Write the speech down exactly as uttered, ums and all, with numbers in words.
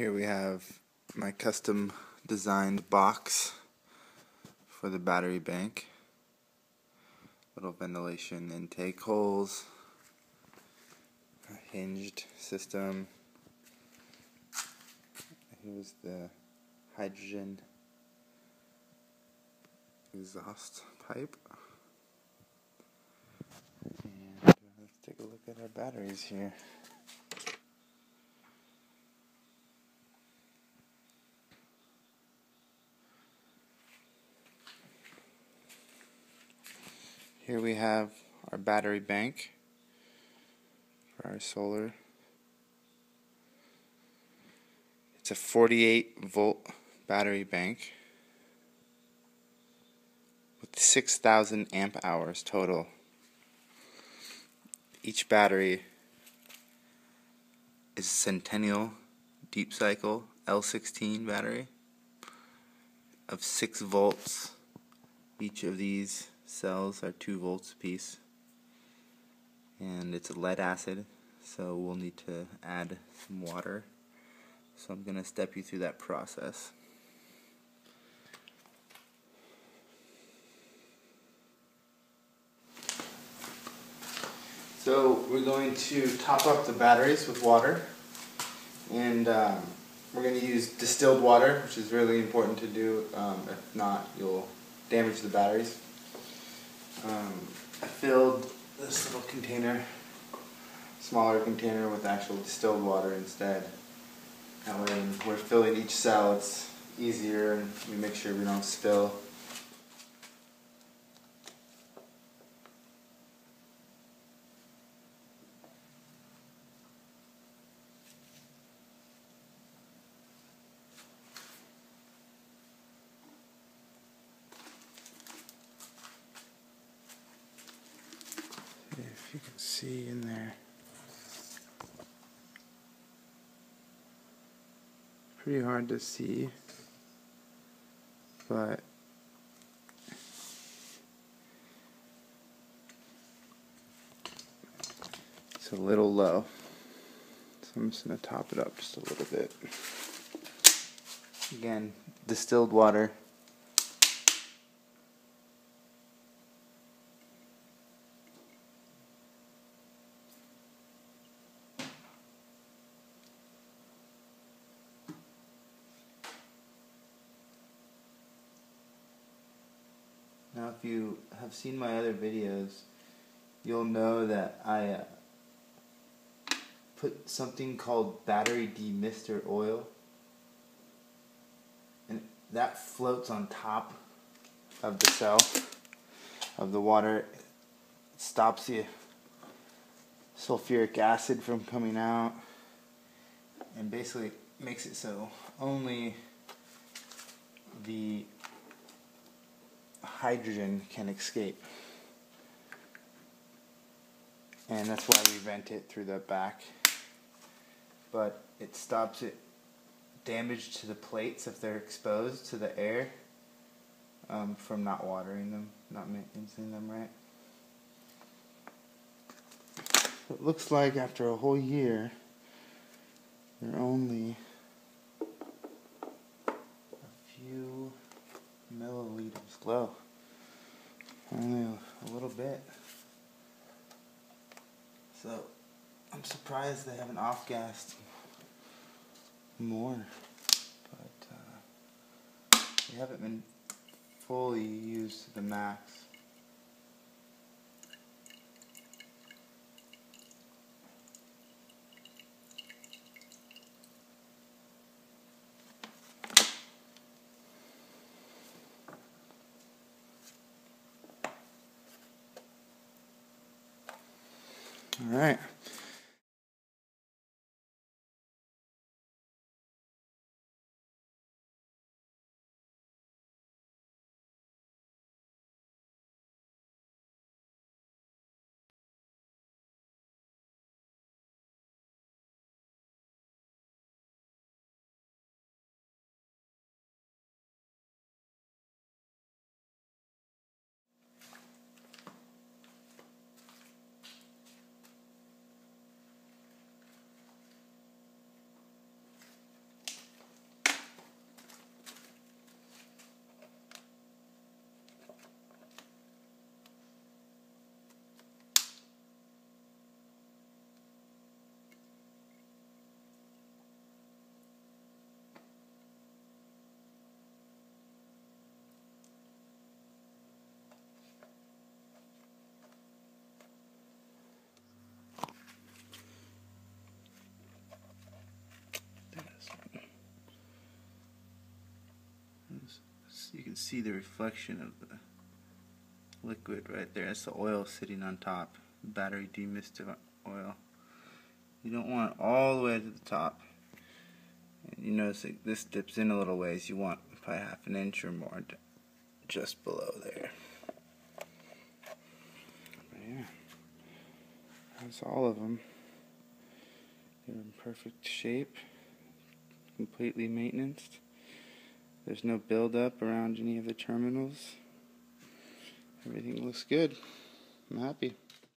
here we have my custom designed box for the battery bank. Little ventilation intake holes, a hinged system. Here's the hydrogen exhaust pipe. And let's take a look at our batteries here. Here we have our battery bank for our solar. It's a forty-eight volt battery bank with six thousand amp hours total. Each battery is a Centennial Deep Cycle L sixteen battery of six volts. Each of these cells are two volts apiece, and it's lead acid, so we'll need to add some water. So I'm going to step you through that process. So we're going to top up the batteries with water, and um, we're going to use distilled water, which is really important to do. Um, if not, you'll damage the batteries. Um, I filled this little container, smaller container, with actual distilled water instead. That way when we're filling each cell, it's easier and we make sure we don't spill. If you can see in there, pretty hard to see, but it's a little low, so I'm just going to top it up just a little bit. Again, distilled water. Now, if you have seen my other videos, you'll know that I uh, put something called battery demister oil, and that floats on top of the cell of the water. It stops the sulfuric acid from coming out and basically makes it so only the hydrogen can escape, and that's why we vent it through the back. But it stops it damage to the plates if they're exposed to the air um, from not watering them, not mincing them right. It looks like after a whole year they're only a few milliliters low. Only a little bit. So I'm surprised they haven't off-gassed more, but uh, they haven't been fully used to the max. All right. see the reflection of the liquid right there. That's the oil sitting on top. Battery demister oil. You don't want it all the way to the top. And you notice like this dips in a little ways. You want probably half an inch or more just below there. But yeah, that's all of them. They're in perfect shape, completely maintenanced. There's no buildup around any of the terminals. Everything looks good. I'm happy.